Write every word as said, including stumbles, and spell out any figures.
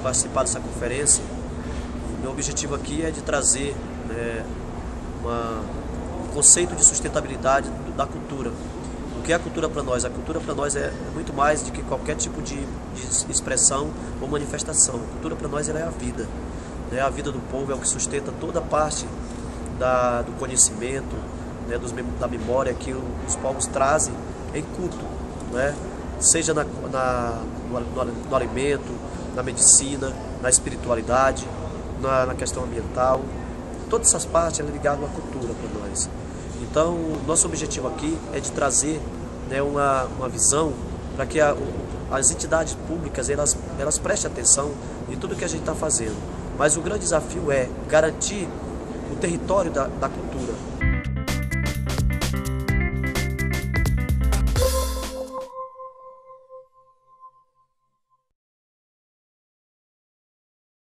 participar dessa conferência. Meu objetivo aqui é de trazer né, uma, um conceito de sustentabilidade da cultura. O que é a cultura para nós? A cultura para nós é muito mais do que qualquer tipo de, de expressão ou manifestação. A cultura para nós ela é a vida. Né? A vida do povo é o que sustenta toda a parte da, do conhecimento, né, dos, da memória que os povos trazem em culto. Né? Seja na, na, no, no, no alimento, na medicina, na espiritualidade, na, na questão ambiental. Todas essas partes é ligada à cultura para nós. Então, o nosso objetivo aqui é de trazer né, uma, uma visão para que a, as entidades públicas elas, elas prestem atenção em tudo que a gente está fazendo. Mas o grande desafio é garantir o território da, da cultura.